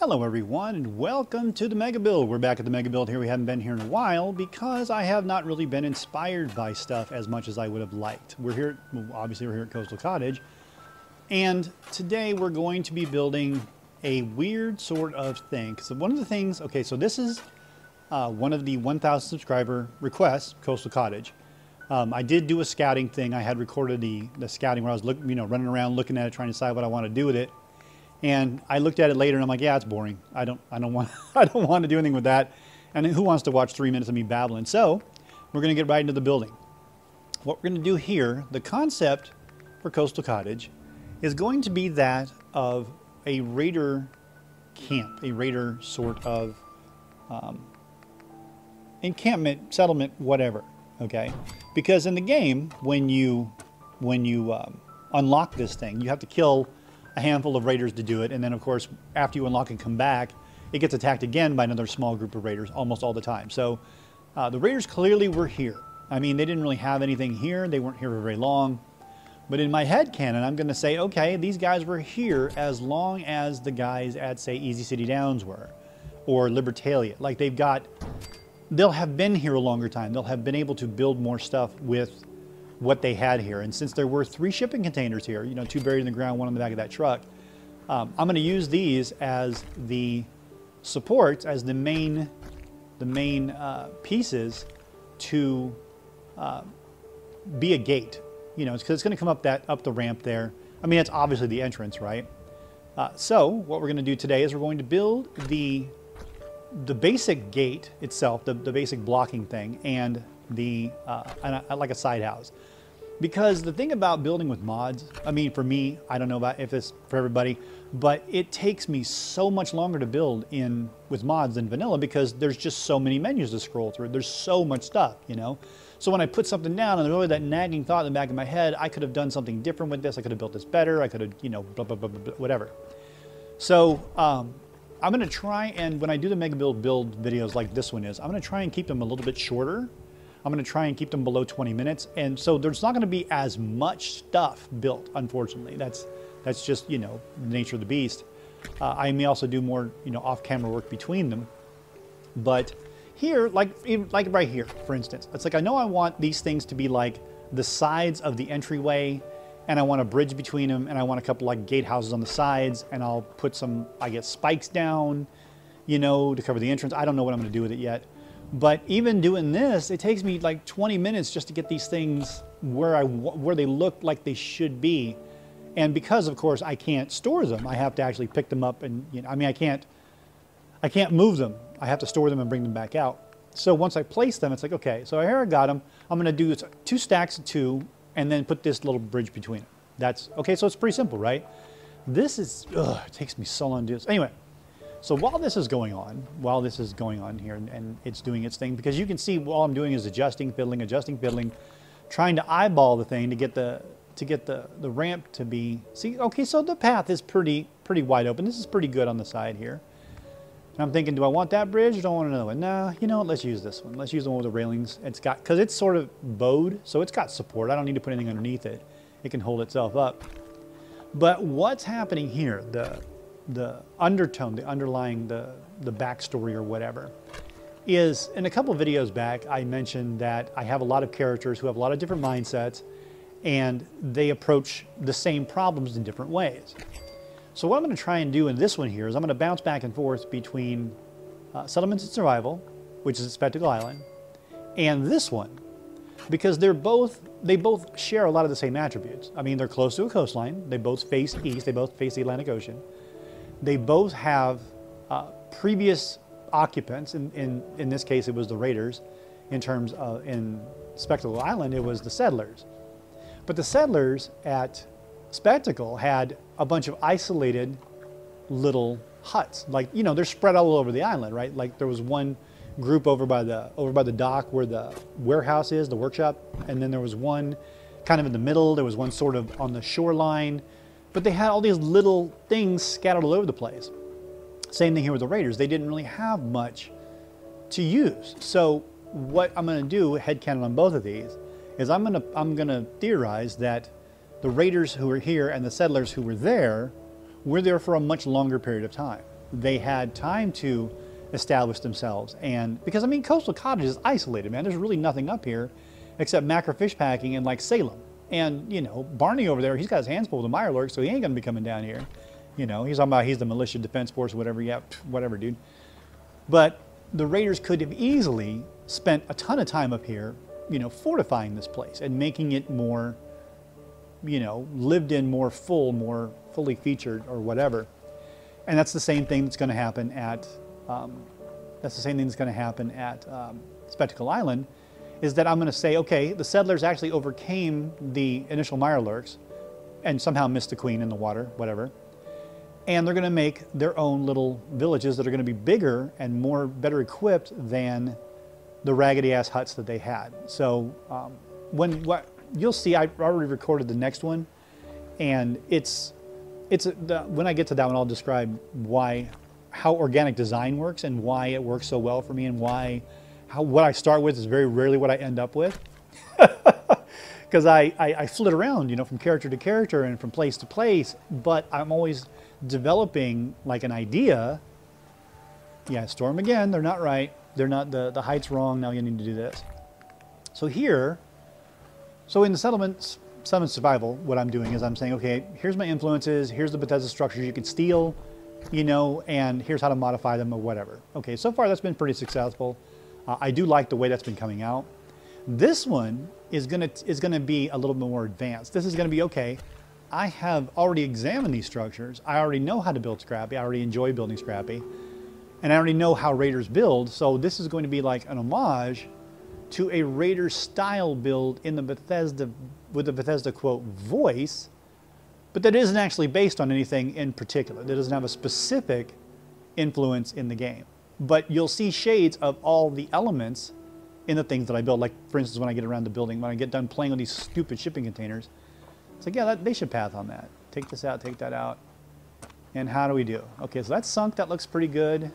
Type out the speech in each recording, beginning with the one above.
Hello everyone and welcome to the Mega Build. We're back at the Mega Build here. We haven't been here in a while because I have not really been inspired by stuff as much as I would have liked. We're here, well, obviously we're here at Coastal Cottage, and today we're going to be building a weird sort of thing. So one of the things, okay, so this is one of the 1,000 subscriber requests, Coastal Cottage. I did do a scouting thing. I had recorded the scouting where I was looking, you know, running around looking at it, trying to decide what I want to do with it. And I looked at it later and I'm like, yeah, it's boring. I don't want to do anything with that. And who wants to watch 3 minutes of me babbling? So we're going to get right into the building. What we're going to do here, the concept for Coastal Cottage is going to be that of a raider camp, a raider sort of encampment, settlement, whatever. Okay. Because in the game, when you unlock this thing, you have to kill a handful of raiders to do it, and then of course after you unlock and come back, it gets attacked again by another small group of raiders almost all the time. So the raiders clearly were here. I mean, they didn't really have anything here, they weren't here for very long, but in my head canon I'm gonna say, okay, these guys were here as long as the guys at, say, Easy City Downs were, or Libertalia. Like, they'll have been here a longer time, they'll have been able to build more stuff with what they had here. And since there were 3 shipping containers here, you know, 2 buried in the ground, 1 on the back of that truck, I'm going to use these as the supports, as the main pieces to be a gate. You know, because it's going to come up up the ramp there. I mean, that's obviously the entrance, right? So what we're going to do today is we're going to build the basic gate itself, the basic blocking thing, and like a side house. Because the thing about building with mods, I mean, for me, I don't know about if it's for everybody, but it takes me so much longer to build with mods than vanilla, because there's just so many menus to scroll through. There's so much stuff, you know? So when I put something down and there's always that nagging thought in the back of my head, I could have done something different with this. I could have built this better. I could have, you know, blah, blah, blah, blah, blah, whatever. So I'm gonna try, and when I do the Mega Build videos like this one is, I'm gonna try and keep them a little bit shorter. I'm going to try and keep them below 20 minutes. And so there's not going to be as much stuff built, unfortunately. That's just, you know, the nature of the beast. I may also do more, you know, off-camera work between them. But here, like right here, for instance, it's like, I know I want these things to be like the sides of the entryway, and I want a bridge between them, and I want a couple like gatehouses on the sides, and I'll put some, I guess, spikes down, you know, to cover the entrance. I don't know what I'm going to do with it yet. But even doing this, it takes me like 20 minutes just to get these things where they look like they should be. And because, of course, I can't store them, I have to actually pick them up and, you know, I mean, I can't move them. I have to store them and bring them back out. So once I place them, it's like, okay, so here I got them. I'm going to do 2 stacks of 2 and then put this little bridge between them. That's, okay, so it's pretty simple, right? This is, ugh, it takes me so long to do this. Anyway. So while this is going on here, and it's doing its thing, because you can see all I'm doing is adjusting, fiddling, trying to eyeball the thing to get the ramp to be, see, okay, so the path is pretty wide open. This is pretty good on the side here. And I'm thinking, do I want that bridge or do I want another one? No, you know what, let's use this one. Let's use the one with the railings. It's got, because it's sort of bowed, so it's got support. I don't need to put anything underneath it. It can hold itself up. But what's happening here, the undertone, the underlying, the backstory or whatever, is in a couple of videos back, I mentioned that I have a lot of characters who have a lot of different mindsets, and they approach the same problems in different ways. So what I'm going to try and do in this one here is I'm going to bounce back and forth between Settlements and Survival, which is at Spectacle Island, and this one, because they both share a lot of the same attributes. I mean, they're close to a coastline, they both face east, they both face the Atlantic Ocean. They both have previous occupants. In this case, it was the raiders. In terms of, in Spectacle Island, it was the settlers. But the settlers at Spectacle had a bunch of isolated little huts. Like, you know, they're spread all over the island, right? Like, there was one group over by the dock where the warehouse is, the workshop, and then there was one kind of in the middle. There was one sort of on the shoreline. But they had all these little things scattered all over the place. Same thing here with the raiders. They didn't really have much to use. So what I'm going to do, headcanon on both of these, is I'm going to theorize that the raiders who were here and the settlers who were there were there for a much longer period of time. they had time to establish themselves. And because, I mean, Coastal Cottage is isolated, man. There's really nothing up here except Macro Fish Packing and like Salem. And, you know, Barney over there, he's got his hands full with a Meyer Lurk, so he ain't gonna be coming down here. You know, he's talking about he's the militia defense force, whatever, yeah, whatever, dude. But the raiders could have easily spent a ton of time up here, you know, fortifying this place and making it more, you know, lived in, more full, more fully featured or whatever. And that's the same thing that's going to happen at, Spectacle Island, is that I'm going to say, okay, the settlers actually overcame the initial Meyer Lurks and somehow missed the queen in the water, whatever. And they're going to make their own little villages that are going to be bigger and more better equipped than the raggedy ass huts that they had. So you'll see, I already recorded the next one, and when I get to that one, I'll describe how organic design works and why it works so well for me, and what I start with is very rarely what I end up with. Because I flit around, you know, from character to character and from place to place, but I'm always developing like an idea. Yeah, storm again, they're not right. They're not, the height's wrong, now you need to do this. So here, so in the settlement survival, what I'm doing is I'm saying, okay, here's my influences, here's the Bethesda structures you can steal, you know, and here's how to modify them or whatever. Okay, so far that's been pretty successful. I do like the way that's been coming out. This one is gonna be a little bit more advanced. This is gonna be, okay, I have already examined these structures. I already know how to build Scrappy. I already enjoy building Scrappy. And I already know how raiders build, so this is going to be like an homage to a raider style build in the Bethesda, with the Bethesda quote voice, but that isn't actually based on anything in particular. That doesn't have a specific influence in the game. But you'll see shades of all the elements in the things that I build. Like, for instance, when I get around to building, when I get done playing with these stupid shipping containers, it's like, yeah, they should path on that. Take this out, take that out. And how do we do? Okay, so that's sunk, that looks pretty good.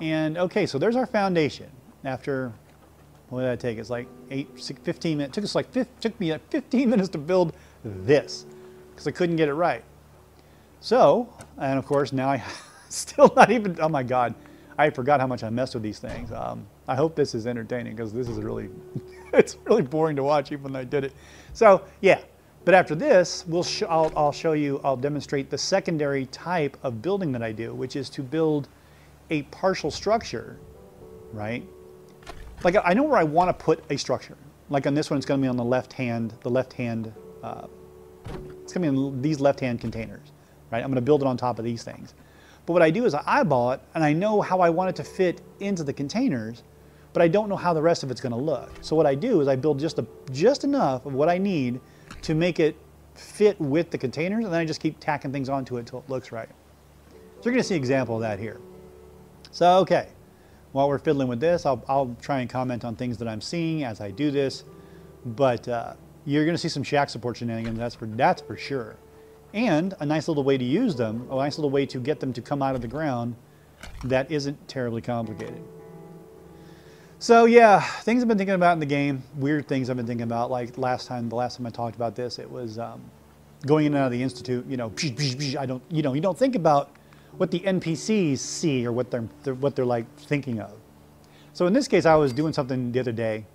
And okay, so there's our foundation. After, what did that take? It's like 15 minutes. It took us like, took me like 15 minutes to build this because I couldn't get it right. So, and of course now I still not even, oh my God, I forgot how much I messed with these things. I hope this is entertaining because this is really, it's really boring to watch even when I did it. So yeah, but after this, I'll demonstrate the secondary type of building that I do, which is to build a partial structure, right? Like I know where I want to put a structure. Like on this one, it's going to be on the left hand. The left hand, it's going to be in these left hand containers, right? I'm going to build it on top of these things. But what I do is I eyeball it, and I know how I want it to fit into the containers, but I don't know how the rest of it's going to look. So what I do is I build just enough of what I need to make it fit with the containers, and then I just keep tacking things onto it until it looks right. So you're going to see an example of that here. So, okay, while we're fiddling with this, I'll try and comment on things that I'm seeing as I do this, but you're going to see some shack support shenanigans, that's for sure. And a nice little way to use them, a nice little way to get them to come out of the ground that isn't terribly complicated. So yeah, things I've been thinking about in the game, weird things I've been thinking about, like the last time I talked about this, it was going in and out of the Institute, you know, you don't think about what the NPCs see or what they're like thinking of. So in this case, I was doing something the other day,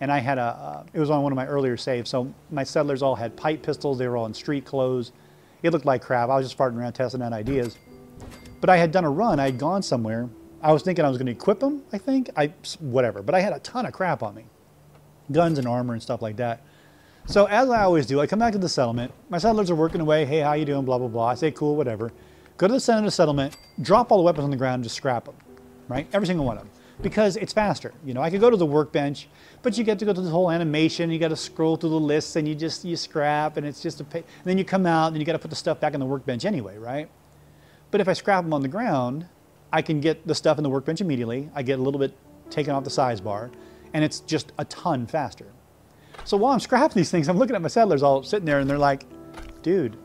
and I had a, it was on one of my earlier saves, so my settlers all had pipe pistols, they were all in street clothes. It looked like crap, I was just farting around testing out ideas. But I had done a run, I had gone somewhere, I was thinking I was gonna equip them, I think, whatever, but I had a ton of crap on me. Guns and armor and stuff like that. So as I always do, I come back to the settlement, my settlers are working away, hey, how you doing, blah, blah, blah, I say cool, whatever. Go to the center of the settlement, drop all the weapons on the ground, and just scrap them, right? Every single one of them, because it's faster. You know, I could go to the workbench, but you get to go through this whole animation, you got to scroll through the lists, and you scrap, and it's just a pain. And then you come out, and you got to put the stuff back on the workbench anyway, right? But if I scrap them on the ground, I can get the stuff in the workbench immediately. I get a little bit taken off the size bar, and it's just a ton faster. So while I'm scrapping these things, I'm looking at my settlers all sitting there, and they're like, dude,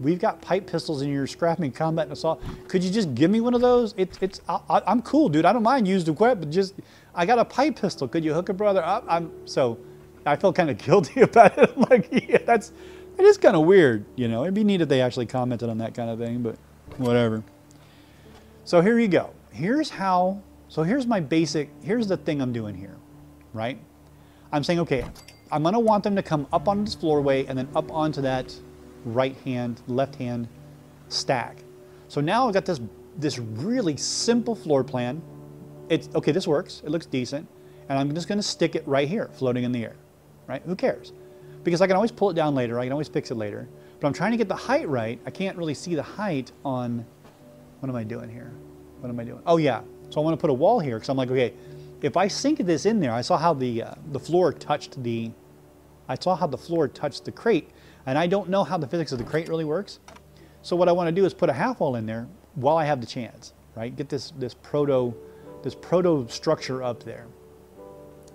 we've got pipe pistols in your scrapping combat and assault. Could you just give me one of those? I'm cool, dude. I don't mind used equipment, but just, I got a pipe pistol. Could you hook a brother up? So I felt kind of guilty about it. I'm like, yeah, it is kind of weird, you know. It'd be neat if they actually commented on that kind of thing, but whatever. So here you go. Here's how, so here's my basic, here's the thing I'm doing here, right? I'm saying, okay, I'm gonna want them to come up on this floorway and then up onto that right hand, left hand stack. So now I've got this really simple floor plan. It's, okay, this works, it looks decent. And I'm just gonna stick it right here, floating in the air, right? Who cares? Because I can always pull it down later, I can always fix it later. But I'm trying to get the height right. I can't really see the height on, what am I doing here? What am I doing? Oh yeah, so I wanna put a wall here because I'm like, okay, if I sink this in there, I saw how the floor touched the, I saw how the floor touched the crate, and I don't know how the physics of the crate really works. So what I wanna do is put a half wall in there while I have the chance, right? Get this proto structure up there.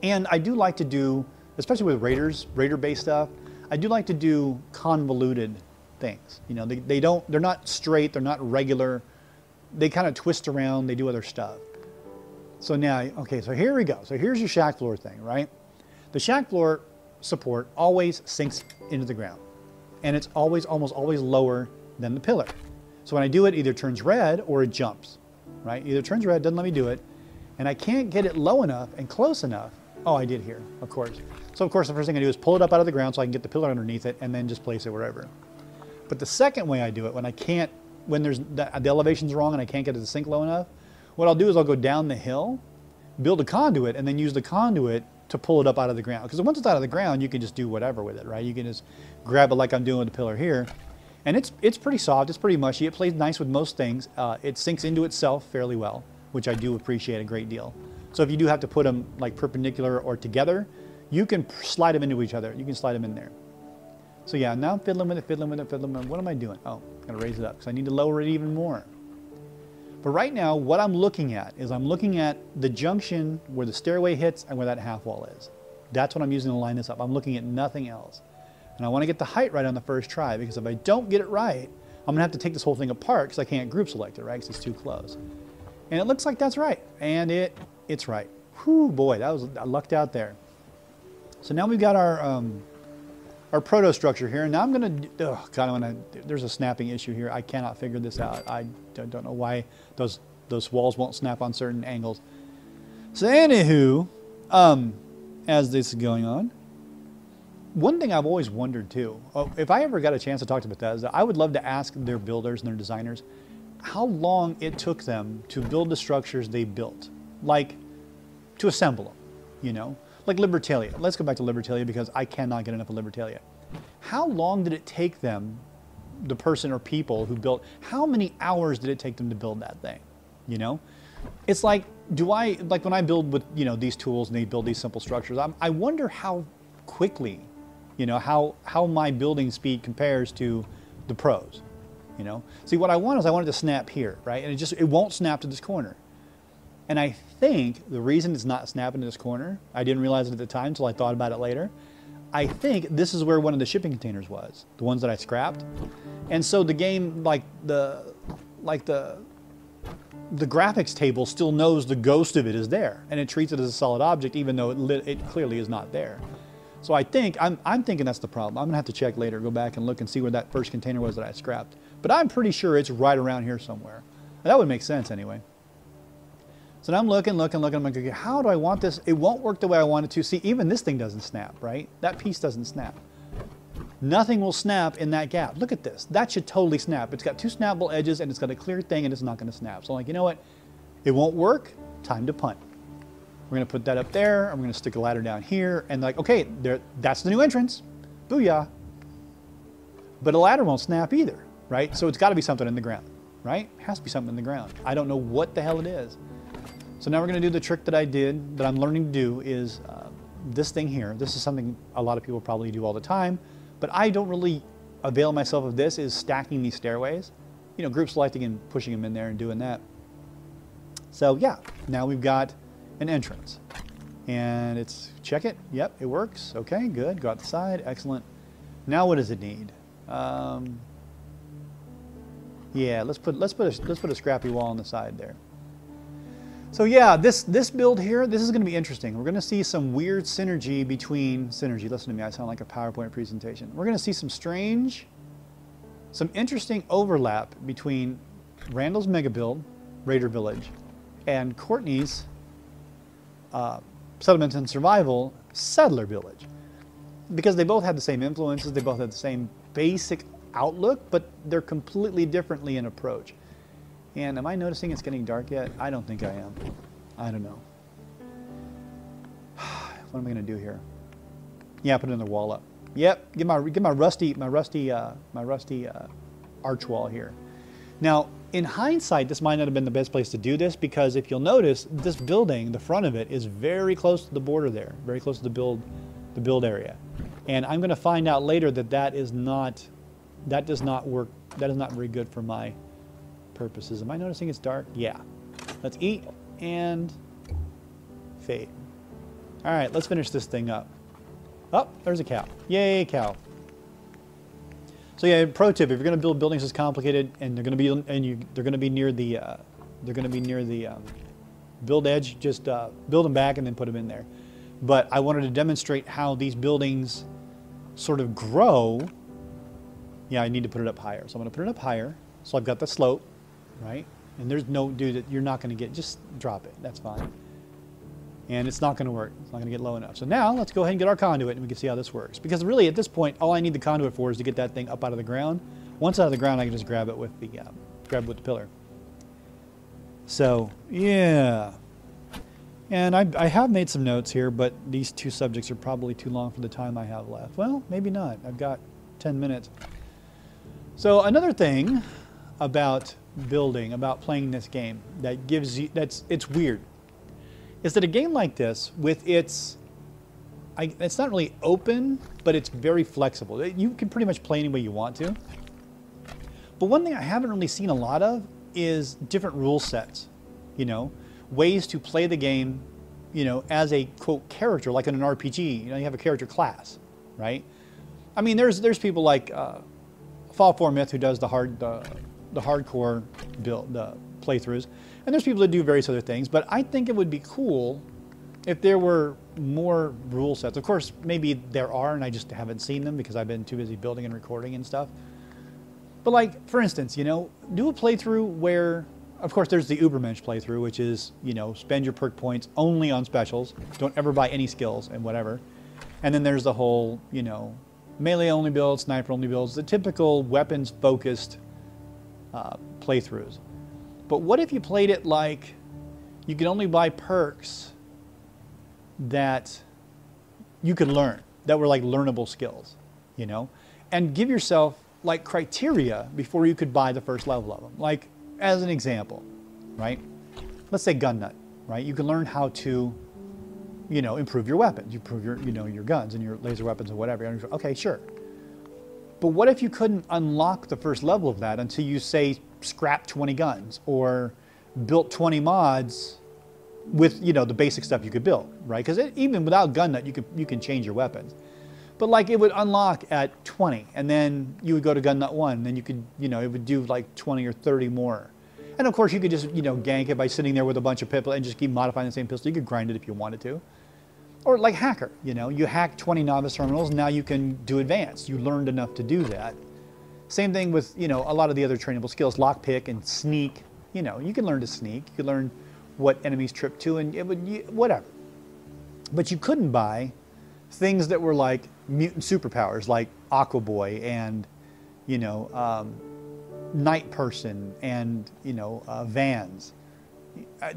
And I do like to do, especially with raiders, raider-based stuff, I do like to do convoluted things. You know, they don't, they're not straight, they're not regular. They kind of twist around, they do other stuff. So now, okay, so here we go. So here's your shack floor thing, right? The shack floor support always sinks into the ground. And it's always, almost always lower than the pillar. So when I do it, either turns red or it jumps, right? Either turns red, doesn't let me do it. And I can't get it low enough and close enough. Oh, I did here, of course. So of course, the first thing I do is pull it up out of the ground so I can get the pillar underneath it and then just place it wherever. But the second way I do it, when I can't, when there's the elevation's wrong and I can't get it to sink low enough, what I'll do is I'll go down the hill, build a conduit, and then use the conduit to pull it up out of the ground. Because once it's out of the ground, you can just do whatever with it, right? You can just grab it like I'm doing with the pillar here. And it's pretty soft, it's pretty mushy. It plays nice with most things. It sinks into itself fairly well, which I do appreciate a great deal. So if you do have to put them like perpendicular or together, you can slide them into each other. You can slide them in there. So yeah, now I'm fiddling with it, fiddling with it, fiddling with it. What am I doing? Oh, I'm gonna raise it up because I need to lower it even more. But right now, what I'm looking at is I'm looking at the junction where the stairway hits and where that half wall is. That's what I'm using to line this up. I'm looking at nothing else. And I wanna get the height right on the first try because if I don't get it right, I'm gonna have to take this whole thing apart because I can't group select it, right? Because it's too close. And it looks like that's right. And it's right. Whew, boy, that was, I lucked out there. So now we've got our proto structure here. And now I'm gonna, oh God, there's a snapping issue here. I cannot figure this out. I don't know why those walls won't snap on certain angles. So anywho, as this is going on, one thing I've always wondered too, if I ever got a chance to talk to Bethesda, I would love to ask their builders and their designers how long it took them to build the structures they built, like to assemble them, you know? Like Libertalia. Let's go back to Libertalia because I cannot get enough of Libertalia. How long did it take them, the person or people who built, how many hours did it take them to build that thing? You know? It's like, do I, like when I build with, you know, these tools and they build these simple structures, I wonder how quickly, you know, how my building speed compares to the pros, you know? See, what I want is I want it to snap here, right? And it won't snap to this corner. And I think the reason it's not snapping to this corner, I didn't realize it at the time until I thought about it later. I think this is where one of the shipping containers was, the ones that I scrapped. And so the game, like the graphics table still knows the ghost of it is there and it treats it as a solid object, even though it clearly is not there. So I think, I'm thinking that's the problem. I'm gonna have to check later, go back and look and see where that first container was that I scrapped. But I'm pretty sure it's right around here somewhere. That would make sense anyway. So now I'm looking, looking, looking, I'm like, okay, how do I want this? It won't work the way I want it to. See, even this thing doesn't snap, right? That piece doesn't snap. Nothing will snap in that gap. Look at this, that should totally snap. It's got two snappable edges and it's got a clear thing and it's not gonna snap. So I'm like, you know what? It won't work, time to punt. We're gonna put that up there, I'm gonna stick a ladder down here and like, okay, there, that's the new entrance, booyah. But a ladder won't snap either, right? So it's gotta be something in the ground, right? It has to be something in the ground. I don't know what the hell it is. So now we're gonna do the trick that I did, that I'm learning to do is this thing here. This is something a lot of people probably do all the time, but I don't really avail myself of this, is stacking these stairways. You know, group selecting and pushing them in there and doing that. So yeah, now we've got an entrance. And it's, check it, yep, it works. Okay, good, go out the side, excellent. Now what does it need? Yeah, let's put a scrappy wall on the side there. So yeah, this build here, this is gonna be interesting. We're gonna see some weird synergy between, synergy, listen to me, I sound like a PowerPoint presentation. We're gonna see some strange, some interesting overlap between Randall's mega build, Raider Village, and Courtney's Settlement and Survival, Settler Village. Because they both had the same influences, they both had the same basic outlook, but they're completely differently in approach. And am I noticing it's getting dark yet? I don't think I am. I don't know. What am I gonna do here? Yeah, put another wall up. Yep, get my rusty arch wall here. Now, in hindsight, this might not have been the best place to do this because if you'll notice, this building, the front of it, is very close to the border there, very close to the build area. And I'm going to find out later that that does not work. That is not very good for my purposes. Am I noticing it's dark? Yeah. Let's eat and fade. All right, let's finish this thing up. Oh, there's a cow. Yay, cow. So yeah, pro tip: if you're going to build buildings that's complicated and they're going to be near the build edge, just build them back and then put them in there. But I wanted to demonstrate how these buildings sort of grow. Yeah, I need to put it up higher, so I'm going to put it up higher. So I've got the slope, right? And there's no, dude, you're not going to get. Just drop it. That's fine. And it's not going to work. It's not going to get low enough. So now let's go ahead and get our conduit and we can see how this works. Because really at this point, all I need the conduit for is to get that thing up out of the ground. Once out of the ground, I can just grab it with the pillar. So, yeah. And I have made some notes here, but these two subjects are probably too long for the time I have left. Well, maybe not. I've got 10 minutes. So another thing about building, about playing this game that gives you, it's weird, is that a game like this, with its, it's not really open, but it's very flexible. You can pretty much play any way you want to. But one thing I haven't really seen a lot of is different rule sets, you know, ways to play the game, you know, as a, quote, character, like in an RPG, you know, you have a character class, right? I mean, there's people like Fallout 4 Myths who does the hardcore build, the playthroughs. And there's people that do various other things, but I think it would be cool if there were more rule sets. Of course, maybe there are, and I just haven't seen them because I've been too busy building and recording and stuff. But like, for instance, you know, do a playthrough where, of course, there's the Ubermensch playthrough, which is, you know, spend your perk points only on specials. Don't ever buy any skills and whatever. And then there's the whole, you know, melee only builds, sniper only builds, the typical weapons-focused playthroughs. But what if you played it like you could only buy perks that you could learn, that were like learnable skills, you know? And give yourself like criteria before you could buy the first level of them. Like as an example, right? Let's say gun nut, right? You can learn how to, you know, improve your weapons, improve your, you know, your guns and your laser weapons or whatever. Okay, sure. But what if you couldn't unlock the first level of that until you say scrap 20 guns or built 20 mods with, you know, the basic stuff you could build, right? Because even without gun nut, you can change your weapons. But like it would unlock at 20 and then you would go to gun nut 1 and then you could, you know, it would do like 20 or 30 more. And of course you could just, you know, gank it by sitting there with a bunch of people and just keep modifying the same pistol. You could grind it if you wanted to. Or like hacker, you know, you hack 20 novice terminals, now you can do advanced. You learned enough to do that. Same thing with, you know, a lot of the other trainable skills, lockpick and sneak. You know, you can learn to sneak. You can learn what enemies trip to and it would, whatever. But you couldn't buy things that were like mutant superpowers, like Aqua Boy and, you know, Night Person and, you know, Vans,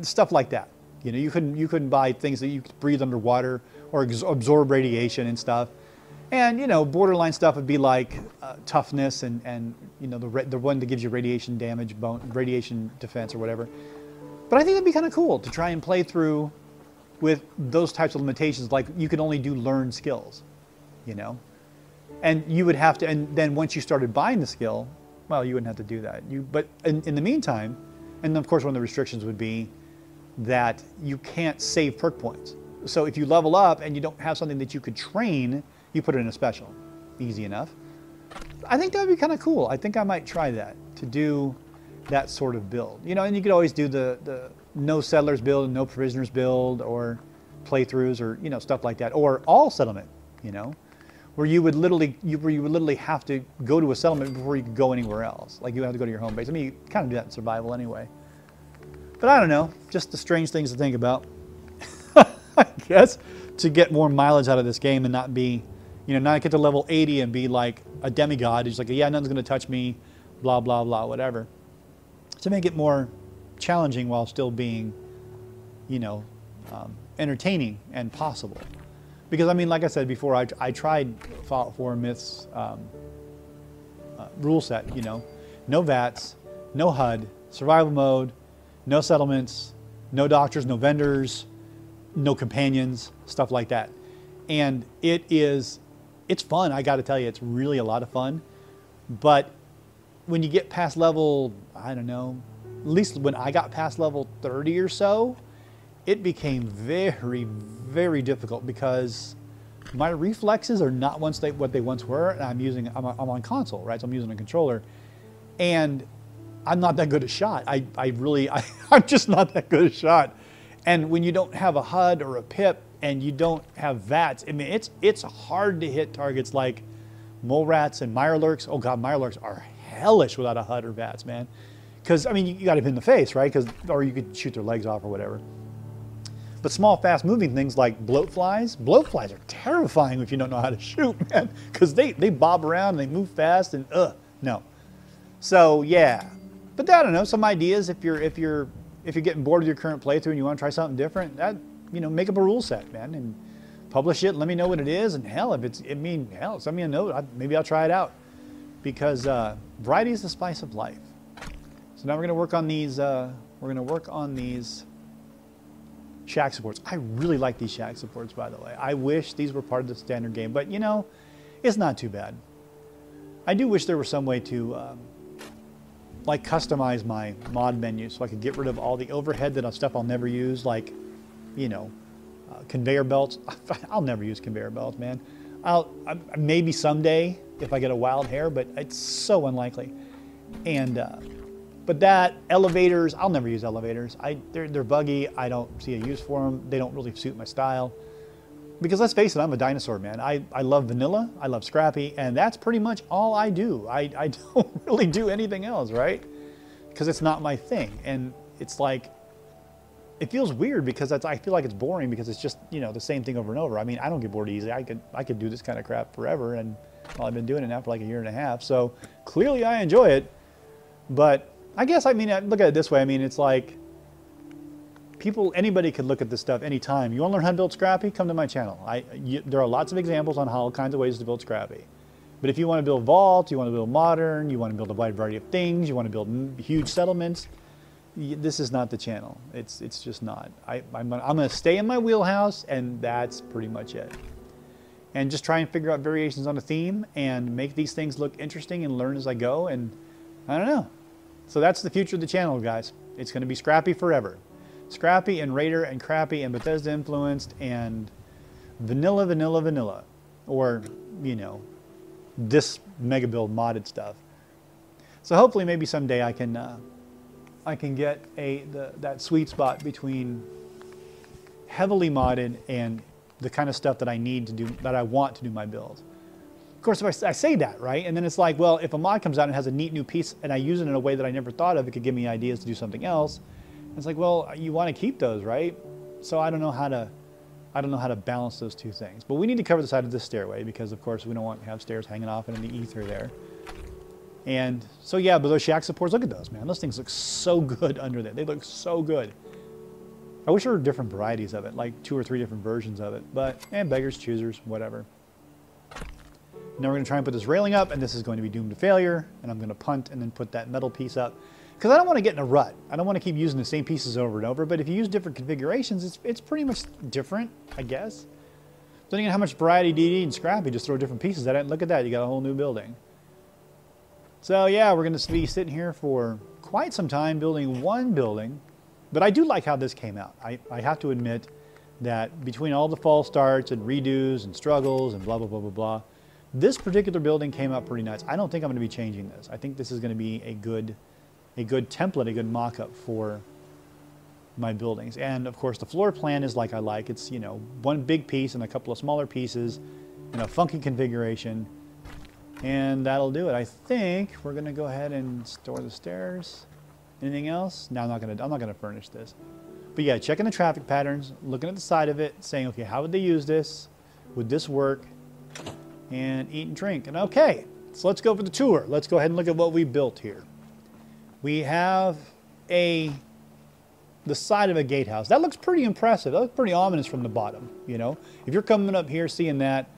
stuff like that. You know, you couldn't buy things that you could breathe underwater or absorb radiation and stuff. And, you know, borderline stuff would be like toughness and you know, the one that gives you radiation damage, radiation defense or whatever. But I think it'd be kind of cool to try and play through with those types of limitations, like you could only do learned skills, you know? And you would have to, and then once you started buying the skill, well, you wouldn't have to do that. But in the meantime, and of course one of the restrictions would be that you can't save perk points. So if you level up and you don't have something that you could train, you put it in a special. Easy enough. I think that would be kind of cool. I think I might try that, to do that sort of build. You know, and you could always do the no settlers build and no prisoners build or playthroughs or, you know, stuff like that. Or all settlement, you know. where you would literally have to go to a settlement before you could go anywhere else. Like you have to go to your home base. I mean, you kind of do that in survival anyway. But I don't know, just the strange things to think about. I guess to get more mileage out of this game and not be, you know, not get to level 80 and be like a demigod. It's like, yeah, nothing's gonna touch me, blah blah blah, whatever. To make it more challenging while still being, you know, entertaining and possible. Because I mean, like I said before, I tried Fallout 4 Myths rule set. You know, no VATS, no HUD, survival mode. No settlements, no doctors, no vendors, no companions, stuff like that. And it's fun, I gotta tell you, it's really a lot of fun. But when you get past level, I don't know, at least when I got past level 30 or so, it became very, very difficult because my reflexes are not what they once were, and I'm on console, right? So I'm using a controller. And I'm not that good a shot. I'm just not that good a shot. And when you don't have a HUD or a PIP and you don't have VATS, I mean, it's hard to hit targets like mole rats and mirelurks. Oh God, mirelurks are hellish without a HUD or VATS, man. Cause I mean, you gotta hit in the face, right? Cause, or you could shoot their legs off or whatever. But small, fast moving things like bloatflies are terrifying if you don't know how to shoot, man. Cause they bob around and they move fast and no. So yeah. But I don't know, some ideas if you're getting bored with your current playthrough and you want to try something different, that, you know, make up a rule set, man, and publish it. Let me know what it is, and hell, if it's, I mean, hell, send me a note. Maybe I'll try it out, because variety is the spice of life. So now we're gonna work on these. We're gonna work on these shack supports. I really like these shack supports, by the way. I wish these were part of the standard game, but you know, it's not too bad. I do wish there was some way to. Like customize my mod menu so I could get rid of all the overhead that stuff I'll never use, like, you know, conveyor belts. I'll never use conveyor belts, man. Maybe someday if I get a wild hair, but it's so unlikely. And but that, elevators, I'll never use elevators. They're buggy. I don't see a use for them. They don't really suit my style. Because let's face it, I'm a dinosaur, man. I love vanilla, I love scrappy, and that's pretty much all I do. I don't really do anything else, right? Because it's not my thing. And it's like, it feels weird because I feel like it's boring because it's just, you know, the same thing over and over. I mean, I don't get bored easy. I could do this kind of crap forever, and well, I've been doing it now for like a year and a half. So clearly I enjoy it, but I guess, I mean, look at it this way. I mean, it's like, people, anybody could look at this stuff anytime. You want to learn how to build Scrappy? Come to my channel. There are lots of examples on all kinds of ways to build Scrappy. But if you want to build Vault, you want to build Modern, you want to build a wide variety of things, you want to build huge settlements, this is not the channel. It's just not. I'm going to stay in my wheelhouse, and that's pretty much it. And just try and figure out variations on a theme and make these things look interesting and learn as I go, and I don't know. So that's the future of the channel, guys. It's going to be Scrappy forever. Scrappy and Raider and Crappy and Bethesda influenced and vanilla, vanilla, vanilla. Or, you know, this mega build modded stuff. So hopefully maybe someday I can get that sweet spot between heavily modded and the kind of stuff that I need to do, that I want to do my build. Of course, if I say that, right? And then it's like, well, if a mod comes out and has a neat new piece and I use it in a way that I never thought of, it could give me ideas to do something else. It's like, well, you want to keep those, right? So I don't know how to balance those two things. But we need to cover the side of this stairway because, of course, we don't want to have stairs hanging off in the ether there. And so, yeah, but those shack supports, look at those, man. Those things look so good under there. They look so good. I wish there were different varieties of it, like 2 or 3 different versions of it. But, and beggars, choosers, whatever. Now we're going to try and put this railing up, and this is going to be doomed to failure. And I'm going to punt and then put that metal piece up. Because I don't want to get in a rut. I don't want to keep using the same pieces over and over, but if you use different configurations, it's pretty much different, I guess. Depending on how much variety do you need and Scrappy, just throw different pieces at it. Look at that, you got a whole new building. So yeah, we're going to be sitting here for quite some time building one building, but I do like how this came out. I have to admit that between all the false starts and redos and struggles and blah, blah, blah, blah, blah, this particular building came out pretty nice. I don't think I'm going to be changing this. I think this is going to be a good template, a good mock-up for my buildings. And of course the floor plan is like I like. It's, you know, one big piece and a couple of smaller pieces in a funky configuration. And that'll do it. I think we're gonna go ahead and store the stairs. Anything else? No, I'm not gonna furnish this. But yeah, checking the traffic patterns, looking at the side of it, saying, okay, how would they use this? Would this work? And eat and drink. And okay, so let's go for the tour. Let's go ahead and look at what we built here. We have the side of a gatehouse. That looks pretty impressive. That looks pretty ominous from the bottom, you know? If you're coming up here seeing that,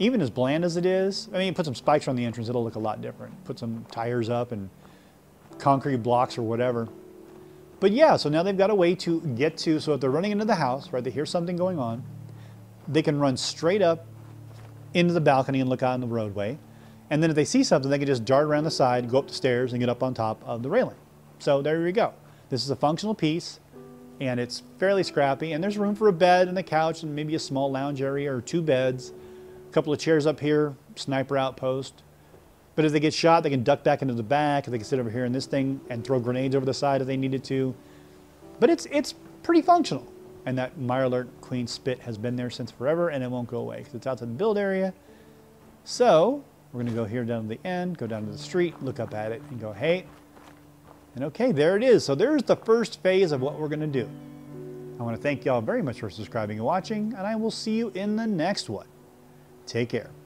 even as bland as it is, I mean, you put some spikes on the entrance, it'll look a lot different. Put some tires up and concrete blocks or whatever. But yeah, so now they've got a way to get to, so if they're running into the house, right, they hear something going on, they can run straight up into the balcony and look out on the roadway. And then if they see something, they can just dart around the side, go up the stairs, and get up on top of the railing. So there you go. This is a functional piece, and it's fairly scrappy, and there's room for a bed and a couch and maybe a small lounge area or two beds, a couple of chairs up here, sniper outpost. But if they get shot, they can duck back into the back, and they can sit over here in this thing and throw grenades over the side if they needed to. But it's pretty functional. And that Mire Alert Queen Spit has been there since forever, and it won't go away because it's out to the build area. So we're gonna go here down to the end, go down to the street, look up at it, and go, hey. And okay, there it is. So there's the first phase of what we're gonna do. I wanna thank y'all very much for subscribing and watching, and I will see you in the next one. Take care.